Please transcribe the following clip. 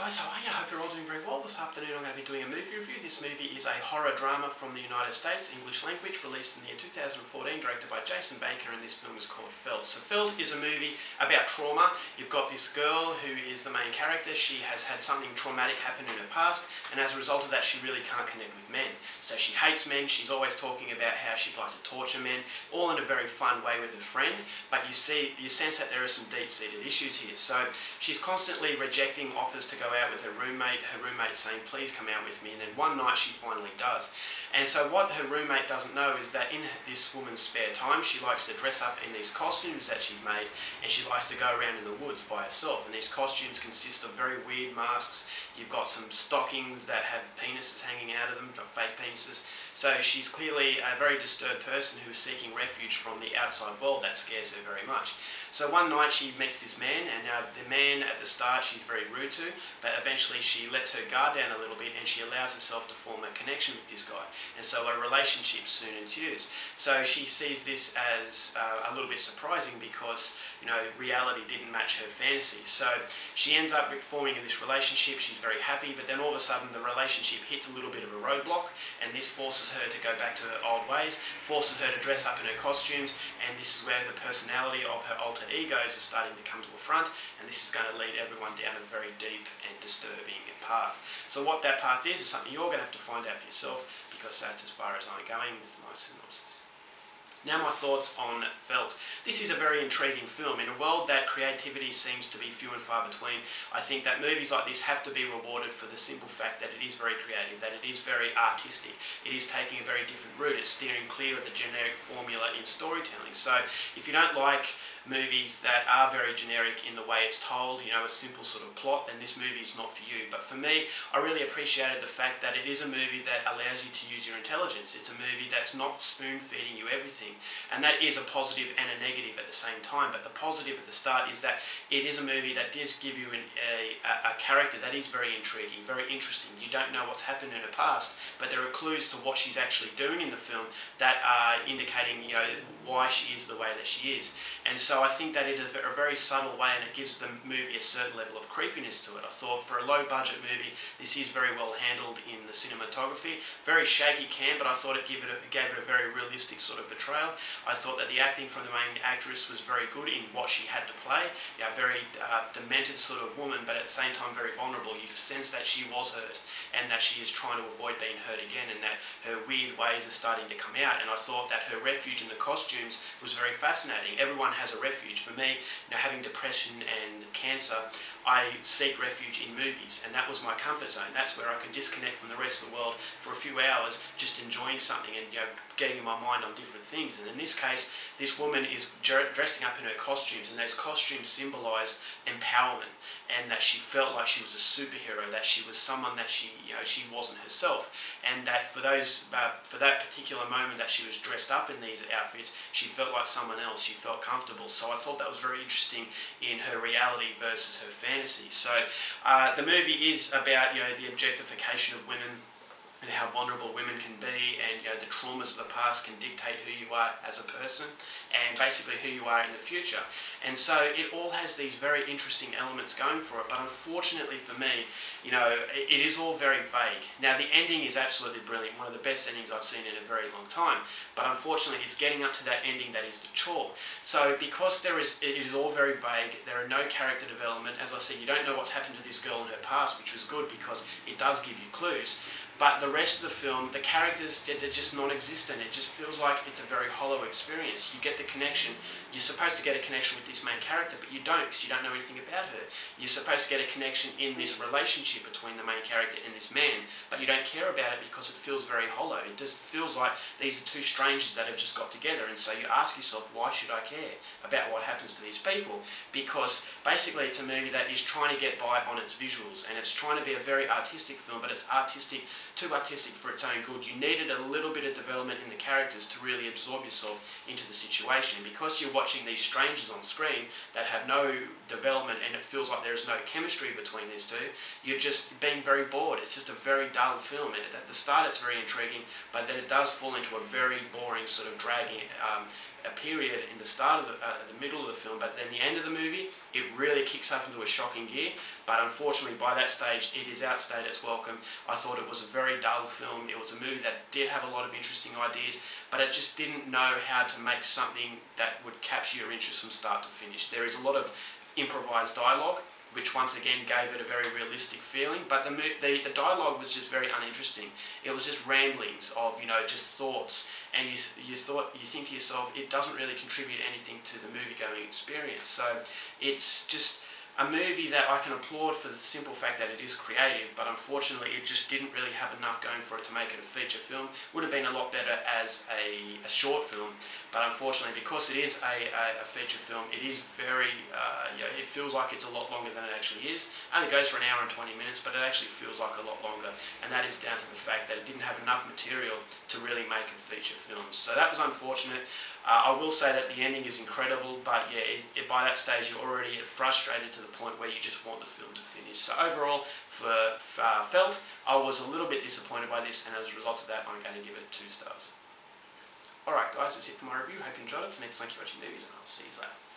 guys, how are you? I hope you're all doing very well. This afternoon I'm going to be doing a movie review. This movie is a horror drama from the United States, English language, released in the year 2014, directed by Jason Banker, and this film is called Felt. So Felt is a movie about trauma. You've got this girl who is the main character. She has had something traumatic happen in her past, and as a result of that she really can't connect with men. So she hates men, she's always talking about how she'd like to torture men, all in a very fun way with her friend, but you sense that there are some deep-seated issues here. So she's constantly rejecting offers to go out with her roommate saying, please come out with me, and then one night she finally does. And so what her roommate doesn't know is that in this woman's spare time she likes to dress up in these costumes that she's made, and she likes to go around in the woods by herself, and these costumes consist of very weird masks. You've got some stockings that have penises hanging out of them, the fake penises. So she's clearly a very disturbed person who's seeking refuge from the outside world. That scares her very much. So one night she meets this man, and now the man at the start she's very rude to, but eventually she lets her guard down a little bit and she allows herself to form a connection with this guy. And so a relationship soon ensues. So she sees this as a little bit surprising because, you know, reality didn't match her fantasy. So she ends up forming in this relationship. She's very happy, but then all of a sudden the relationship hits a little bit of a roadblock, and this forces her to go back to her old ways, forces her to dress up in her costumes, and this is where the personality of her alter egos is starting to come to the front, and this is going to lead everyone down a very deep and disturbing path. So what that path is something you're going to have to find out for yourself, because that's as far as I'm going with my synopsis. Now my thoughts on Felt. This is a very intriguing film. In a world that creativity seems to be few and far between, I think that movies like this have to be rewarded for the simple fact that it is very creative, that it is very artistic. It is taking a very different route. It's steering clear of the generic formula in storytelling. So if you don't like movies that are very generic in the way it's told, you know, a simple sort of plot, then this movie is not for you. But for me, I really appreciated the fact that it is a movie that allows you to use your intelligence. It's a movie that's not spoon-feeding you everything. And that is a positive and a negative at the same time. But the positive at the start is that it is a movie that does give you a character that is very intriguing, very interesting. You don't know what's happened in her past, but there are clues to what she's actually doing in the film that are indicating, you know, why she is the way that she is. And so I think that it is a very subtle way, and it gives the movie a certain level of creepiness to it. I thought for a low budget movie, this is very well handled in the cinematography. Very shaky cam, but I thought it gave it a very realistic sort of portrayal. I thought that the acting from the main actress was very good in what she had to play. Yeah, very demented sort of woman, but at the same time very vulnerable. You sense that she was hurt, and that she is trying to avoid being hurt again, and that her weird ways are starting to come out. And I thought that her refuge in the costumes was very fascinating. Everyone has a refuge. For me, you know, having depression and cancer, I seek refuge in movies, and that was my comfort zone. That's where I could disconnect from the rest of the world for a few hours, just enjoying something and, you know, getting in my mind on different things. And in this case, this woman is dressing up in her costumes, and those costumes symbolised empowerment, and that she felt like she was a superhero, that she was someone that she, you know, she wasn't herself, and that for that particular moment that she was dressed up in these outfits, she felt like someone else. She felt comfortable. So I thought that was very interesting in her reality versus her fantasy. So the movie is about, you know, the objectification of women, and how vulnerable women can be, and, you know, the traumas of the past can dictate who you are as a person, and basically who you are in the future. And so it all has these very interesting elements going for it, but unfortunately for me, you know, it is all very vague. Now the ending is absolutely brilliant, one of the best endings I've seen in a very long time, but unfortunately it's getting up to that ending that is the chore. So because it is all very vague, there are no character development. As I said, you don't know what's happened to this girl in her past, which was good because it does give you clues. But the rest of the film, the characters, they're just non-existent. It just feels like it's a very hollow experience. You get the connection. You're supposed to get a connection with this main character, but you don't, because you don't know anything about her. You're supposed to get a connection in this relationship between the main character and this man, but you don't care about it because it feels very hollow. It just feels like these are two strangers that have just got together, and so you ask yourself, why should I care about what happens to these people? Because basically it's a movie that is trying to get by on its visuals, and it's trying to be a very artistic film, but it's artistic too artistic for its own good. You needed a little bit of development in the characters to really absorb yourself into the situation. Because you're watching these strangers on screen that have no development and it feels like there's no chemistry between these two, you're just being very bored. It's just a very dull film. And at the start it's very intriguing, but then it does fall into a very boring sort of dragging a period in the start of the middle of the film, but then the end of the movie it really kicks up into a shocking gear. But unfortunately by that stage it is outstayed its welcome. I thought it was a very dull film. It was a movie that did have a lot of interesting ideas, but it just didn't know how to make something that would capture your interest from start to finish. There is a lot of improvised dialogue, which once again gave it a very realistic feeling, but the dialogue was just very uninteresting. It was just ramblings of, you know, just thoughts, and you think to yourself, it doesn't really contribute anything to the movie-going experience. So it's just a movie that I can applaud for the simple fact that it is creative, but unfortunately it just didn't really have enough going for it to make it a feature film. Would have been a lot better as a short film, but unfortunately because it is a feature film, it is very, you know, it feels like it's a lot longer than it actually is. Only goes for an hour and 20 minutes, but it actually feels like a lot longer, and that is down to the fact that it didn't have enough material to really make a feature film. So that was unfortunate. I will say that the ending is incredible, but yeah, by that stage you're already frustrated to the point where you just want the film to finish. So overall, for Felt, I was a little bit disappointed by this, and as a result of that, I'm going to give it 2 stars. Alright guys, that's it for my review. Hope you enjoyed it. Till next time, keep watching movies, and I'll see you later.